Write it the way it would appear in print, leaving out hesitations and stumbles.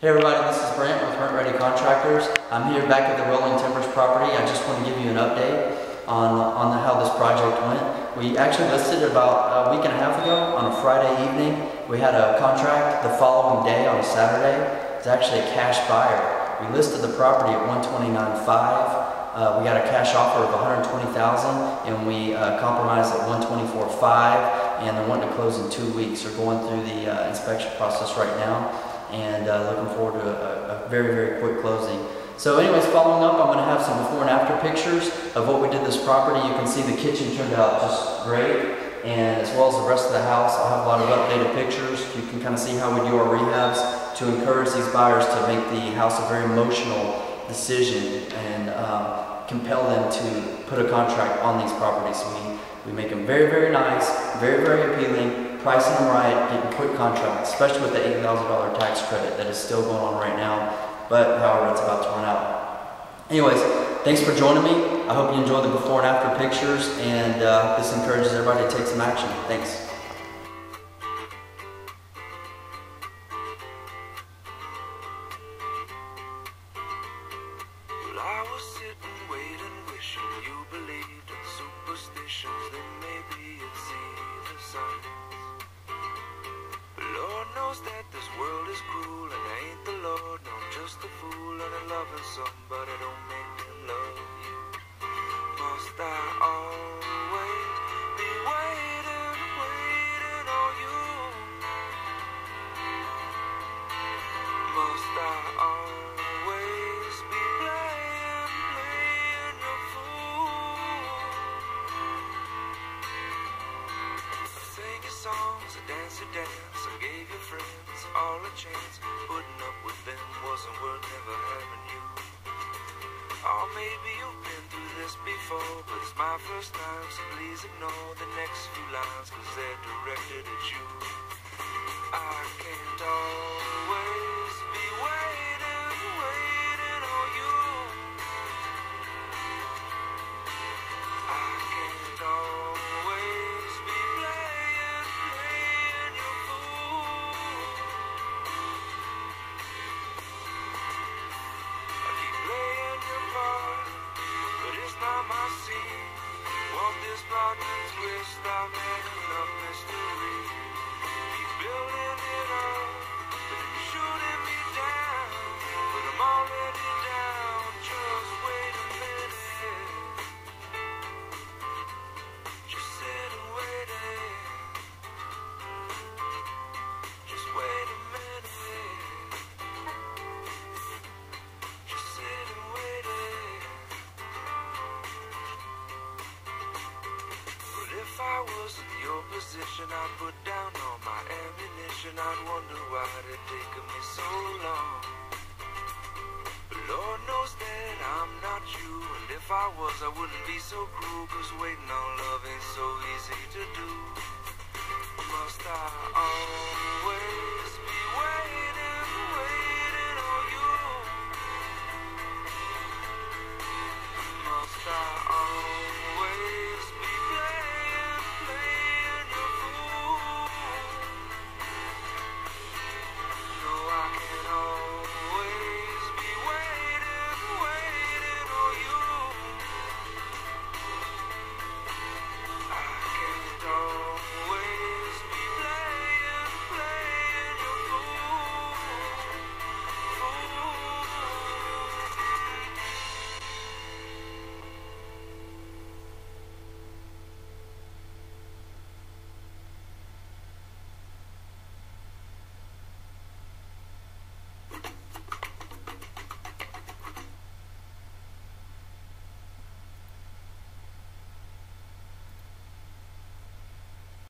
Hey everybody, this is Brent with Rent Ready Contractors. I'm here back at the Rolling Timbers property. I just want to give you an update on how this project went. We actually listed about a week and a half ago on a Friday evening. We had a contract the following day on a Saturday. It's actually a cash buyer. We listed the property at $129,500. We got a cash offer of $120,000 and we compromised at $124,500 and they're wanting to close in 2 weeks. We're going through the inspection process right now, and looking forward to a very, very quick closing. So anyways, following up, I'm going to have some before and after pictures of what we did this property. You can see the kitchen turned out just great, and as well as the rest of the house. I'll have a lot of updated pictures. You can kind of see how we do our rehabs to encourage these buyers to make the house a very emotional decision and compel them to put a contract on these properties. We make them very, very nice, very, very appealing, pricing them right, getting quick contracts, especially with the $8,000 tax credit that is still going on right now, but however, it's about to run out. Anyways, thanks for joining me. I hope you enjoyed the before and after pictures, and this encourages everybody to take some action. Thanks. Well, I was sitting, waiting, wishing you believed in superstitions, then maybe you'd see the sign. That this world is cruel, and I ain't the Lord, no, I'm just a fool, and I'm loving somebody, don't make them love you. Must I always be waiting, waiting on you? Must I always be playing, playing a fool? Singing songs, I dance a dance, I gave your friends all a chance. Putting up with them wasn't worth never having you. Oh, maybe you've been through this before, but it's my first time, so please ignore the next few lines, cause they're directed at you. I can't always be waiting, waiting on you. I can't always be playing, playing your fool. I see, walk this block and twist, I'm making up mystery. Keep building it up, but you're shooting me down, but I'm already down, just wait a minute. Just sit and wait it. Just wait a minute. Just sit and wait it. If I was in your position, I'd put down all my ammunition. I'd wonder why it had taken me so long. But Lord knows that I'm not you, and if I was, I wouldn't be so cruel, cause waiting on love ain't so easy to do. Must I always